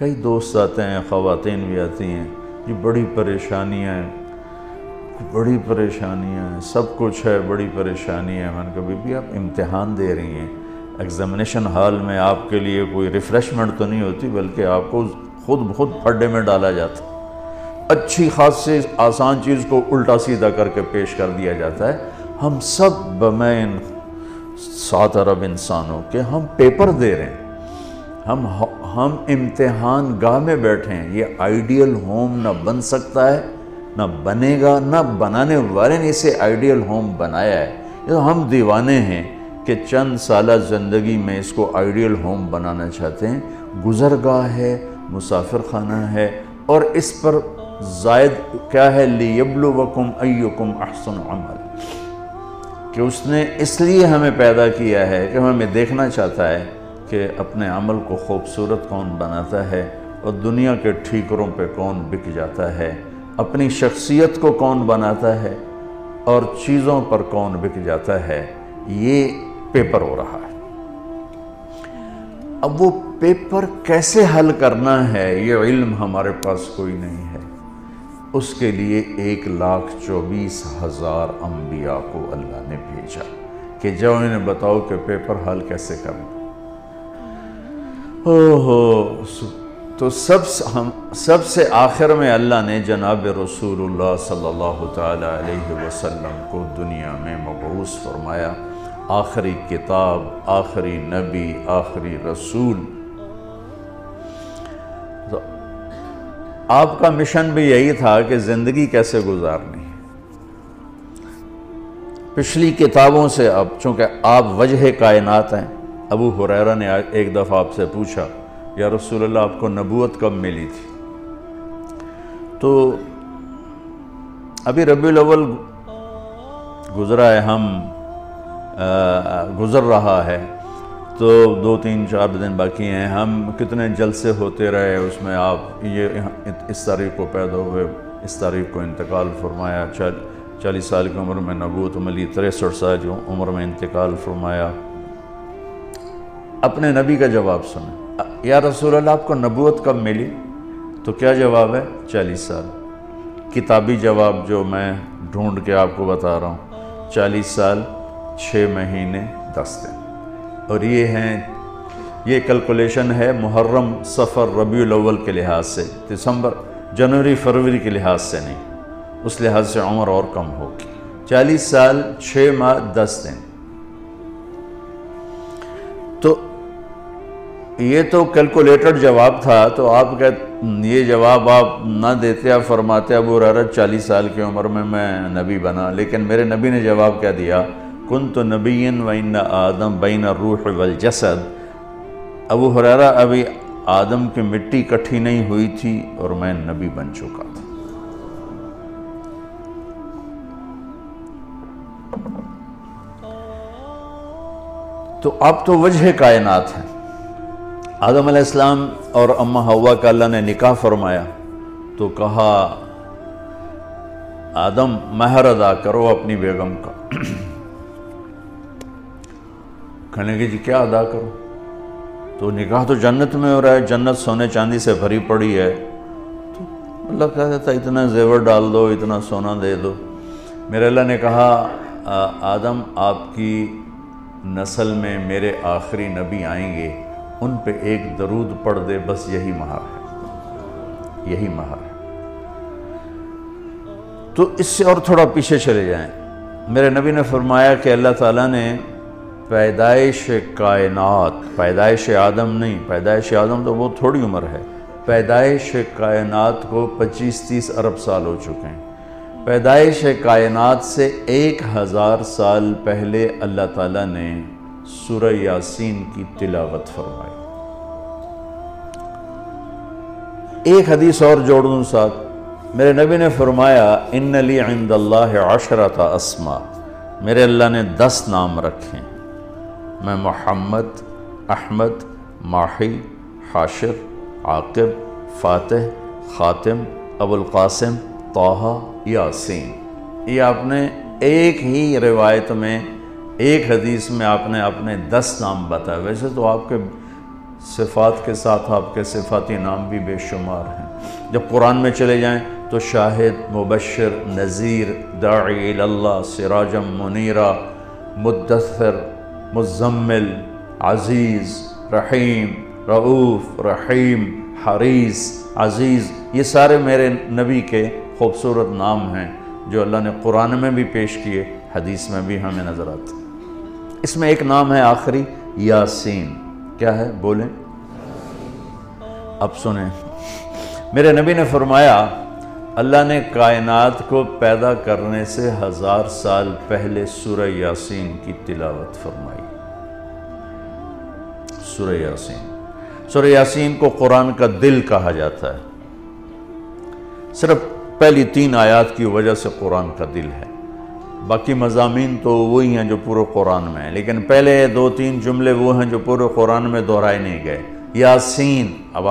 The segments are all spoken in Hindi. कई दोस्त आते हैं, ख़वातीन भी आती हैं जी, बड़ी परेशानियाँ हैं, बड़ी परेशानियाँ हैं, सब कुछ है, बड़ी परेशानी है। मैंने कहा बीबी आप इम्तिहान दे रही हैं, एग्ज़ामिनेशन हॉल में आपके लिए कोई रिफ़्रेशमेंट तो नहीं होती, बल्कि आपको खुद बहुत खड्डे में डाला जाता है। अच्छी खास से आसान चीज़ को उल्टा सीधा करके पेश कर दिया जाता है। हम सब बमैन 7 अरब इंसानों के हम पेपर दे रहे हैं, हम इम्तिहान गाह में बैठे हैं। ये आइडियल होम ना बन सकता है, ना बनेगा, ना बनाने वाले ने इसे आइडियल होम बनाया है। तो हम दीवाने हैं कि चंद साल ज़िंदगी में इसको आइडियल होम बनाना चाहते हैं। गुज़रगाह है, मुसाफिर खाना है, और इस पर ज़ायद क्या है, लियब्लुवकुम अय्युकुम अहसन अमल, कि उसने इसलिए हमें पैदा किया है कि हमें देखना चाहता है कि अपने अमल को खूबसूरत कौन बनाता है, और दुनिया के ठीकरों पे कौन बिक जाता है, अपनी शख्सियत को कौन बनाता है, और चीज़ों पर कौन बिक जाता है। ये पेपर हो रहा है। अब वो पेपर कैसे हल करना है, ये इल्म हमारे पास कोई नहीं है। उसके लिए 1,24,000 अम्बिया को अल्लाह ने भेजा कि जाओ इन्हें बताओ कि पेपर हल कैसे करना। ओहो, तो सबसे आखिर में अल्लाह ने जनाब रसूलुल्लाह सल्लल्लाहु तआला अलैहि वसल्लम को दुनिया में मबऊस फरमाया। आखिरी किताब, आखिरी नबी, आखिरी रसूल। तो आपका मिशन भी यही था कि ज़िंदगी कैसे गुजारनी है। पिछली किताबों से अब चूँकि आप वजह कायनात हैं। अबू हुरैरा ने एक दफ़ा आपसे पूछा, या रसूल अल्लाह आपको नबूवत कब मिली थी? तो अभी रबीउल अव्वल गुज़रा है, हम गुज़र रहा है, तो 2-3-4 दिन बाकी हैं। हम कितने जलसे होते रहे, उसमें आप ये इस तारीख़ को पैदा हुए, इस तारीख़ को इंतकाल फरमाया, 40 साल की उम्र में नबूवत मिली, 63 साल की उम्र में इंतकाल फरमाया। अपने नबी का जवाब सुने, या रसूल अल्लाह आपको नबूवत कब मिली? तो क्या जवाब है? 40 साल। किताबी जवाब जो मैं ढूंढ के आपको बता रहा हूँ, 40 साल 6 महीने 10 दिन। और ये हैं, ये कैलकुलेशन है मुहर्रम, सफ़र, रबीउल अव्वल के लिहाज से, दिसंबर, जनवरी, फरवरी के लिहाज से नहीं, उस लिहाज से उम्र और कम होगी। 40 साल 6 माह 10 दिन। तो ये तो कैलकुलेटेड जवाब था। तो आप कहते, ये जवाब आप ना देते, आप फरमाते अबू हुरैरा 40 साल की उम्र में मैं नबी बना, लेकिन मेरे नबी ने जवाब क्या दिया? कुन्तु नबिय्यन व इन्ना आदम बैन रूह वल जसद। अबू हुरैरा अभी आदम की मिट्टी कठी नहीं हुई थी और मैं नबी बन चुका था। तो अब तो वजह कायनात है। आदम अलैहिस्सलाम और अम्मा हव्वा का अल्लाह ने निकाह फरमाया, तो कहा आदम महर अदा करो अपनी बेगम का। कहने के जी क्या अदा करो? तो निकाह तो जन्नत में हो रहा है, जन्नत सोने चांदी से भरी पड़ी है। तो अल्लाह कह देता इतना जेवर डाल दो, इतना सोना दे दो। मेरे अल्लाह ने कहा आदम आपकी नस्ल में मेरे आखिरी नबी आएंगे, उन पे एक दरूद पढ़ दे, बस यही महार है, यही महार है। तो इससे और थोड़ा पीछे चले जाएं, मेरे नबी ने फरमाया कि अल्लाह ताला ने पैदाइश कायनात, पैदाइश आदम नहीं, पैदाइश आदम तो बहुत थोड़ी उम्र है, पैदाइश कायनात को 25-30 अरब साल हो चुके हैं। पैदाइश कायनात से 1000 साल पहले अल्लाह ताला ने सूरह यासीन की तिलावत फरमाई। एक हदीस और जोड़ दूँ साथ, मेरे नबी ने फरमाया इन्न ली इंदल्लाहि 10 अस्मा, मेरे अल्लाह ने 10 नाम रखे हैं। मैं मोहम्मद, अहमद, माही, हाशिर, आकिब, फातिह, ख़ातिम, अबुल क़ासिम, ताहा, यासीन। ये आपने एक ही रिवायत में, एक हदीस में आपने अपने 10 नाम बताए। वैसे तो आपके सिफ़ात के साथ आपके सिफ़ाती नाम भी बेशुमार हैं। जब कुरान में चले जाएं तो शाहिद, मुबशर, नज़ीर, दाई इलल्लाह, सिराजम मुनीरा, मुद्दसर, मुज़म्मिल, अज़ीज़, रहीम, रऊफ़, रहीम, हरीस, अज़ीज़, ये सारे मेरे नबी के खूबसूरत नाम हैं जो अल्लाह ने कुरान में भी पेश किए, हदीस में भी हमें नज़र आते। इसमें एक नाम है आखिरी, यासीन। क्या है बोलें? अब सुने, मेरे नबी ने फरमाया अल्लाह ने कायनात को पैदा करने से 1000 साल पहले सूरह यासीन की तिलावत फरमाई। सूरह यासीन, सूरह यासीन को कुरान का दिल कहा जाता है। सिर्फ पहली 3 आयत की वजह से कुरान का दिल है, बाकी मज़ामीन तो वही हैं जो पूरे कुरान में हैं, लेकिन पहले 2-3 जुमले वो हैं जो पूरे कुरान में दोहराए नहीं गए। यासीन, अब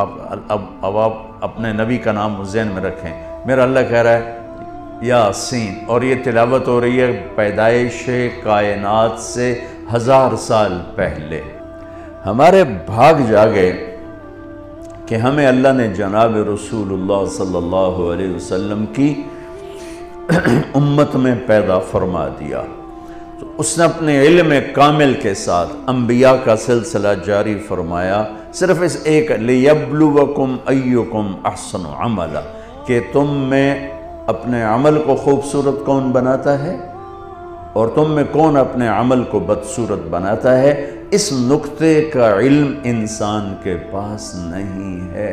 आप अपने नबी का नाम ज़हन में रखें। मेरा अल्लाह कह रहा है यासीन, और ये तिलावत हो रही है पैदाइश कायनात से 1000 साल पहले। हमारे भाग जागे कि हमें अल्लाह ने जनाब रसूलुल्लाह सल्लल्लाहु अलैहि वसल्लम की उम्मत में पैदा फरमा दिया, तो उसने अपने इल्म कामिल के साथ अंबिया का सिलसिला जारी फरमाया। सिर्फ इस एक लियब्लुवकुम अय्युकुम अहसनु अमला कि तुम में अपने अमल को खूबसूरत कौन बनाता है और तुम में कौन अपने अमल को बदसूरत बनाता है। इस नुक्ते का इल्म इंसान के पास नहीं है,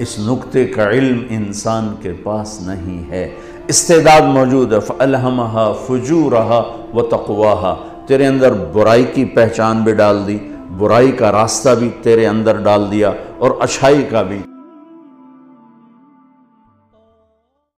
इस नुक्ते का इल्म इंसान के पास नहीं है। इस्तेदाद मौजूद है, फ़अल्हमहा फ़ुजूरहा व तक़वाहा, तेरे अंदर बुराई की पहचान भी डाल दी, बुराई का रास्ता भी तेरे अंदर डाल दिया और अच्छाई का भी।